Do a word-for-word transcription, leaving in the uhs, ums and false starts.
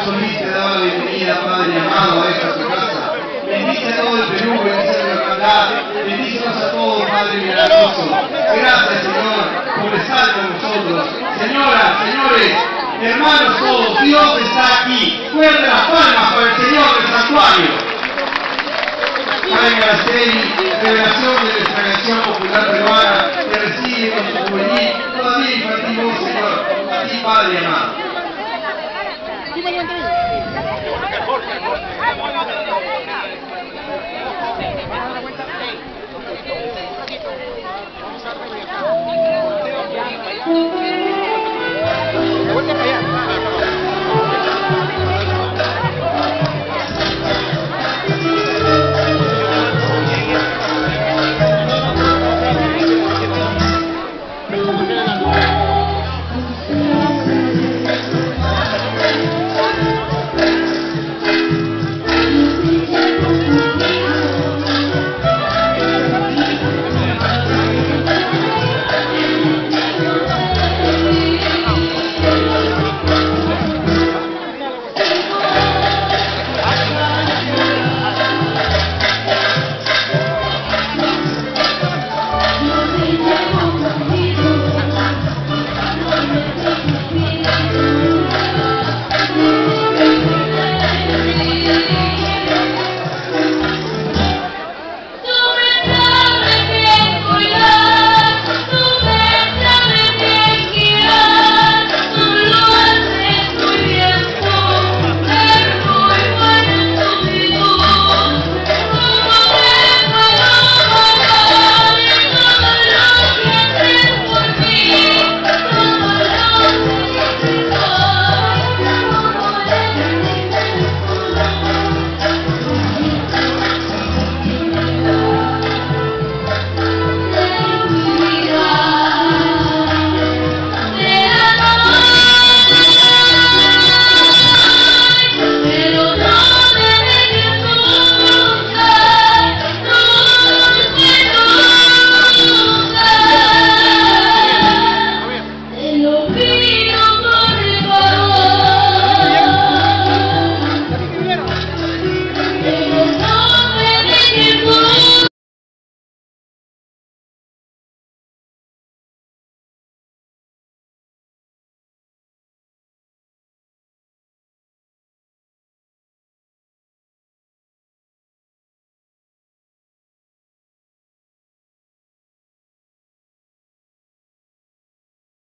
Carlos Solís te da la bienvenida, Padre amado, a esta tu casa. Bendice a todo el Perú, bendice a la hermandad, bendícenos a todos, Padre milagroso. Gracias, Señor, por estar con nosotros. Señoras, señores, hermanos todos, Dios está aquí. Fuerte las palmas para el Señor del Santuario. Jaime Garceli, revelación de nuestra canción popular peruana, te recibe con tu juvenil, todavía infantil, Señor, a ti, Padre amado. Vamos a